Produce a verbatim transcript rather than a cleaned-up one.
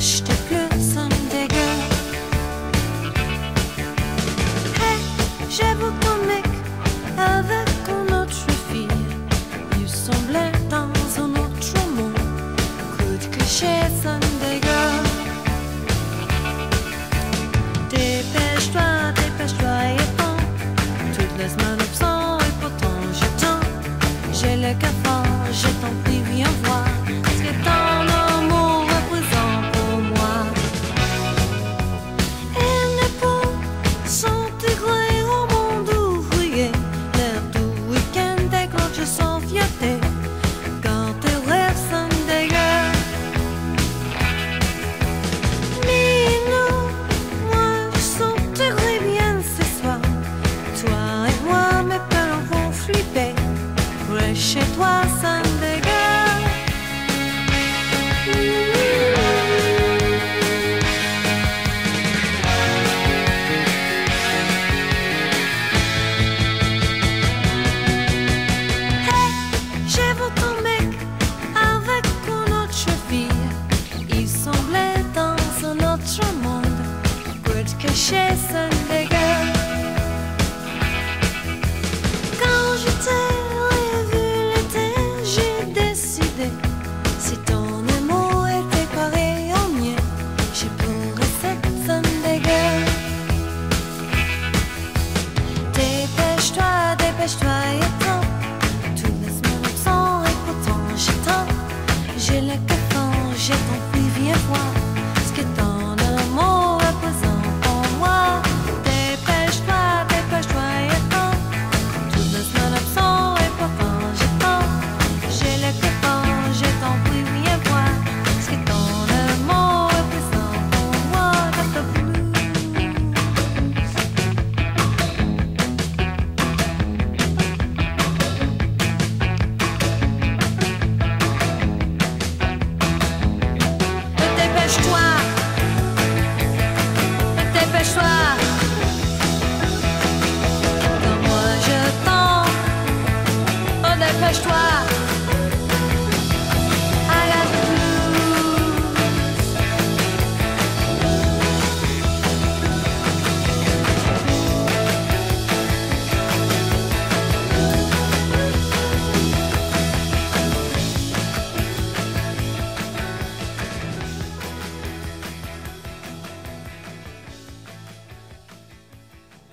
je te pleure, Sunday Girl. Hey, j'avoue ton mec avec une autre fille, il semblait dans un autre monde. Coup de cliché, Sunday Girl. Dépêche-toi, dépêche-toi et prends toutes les semaines.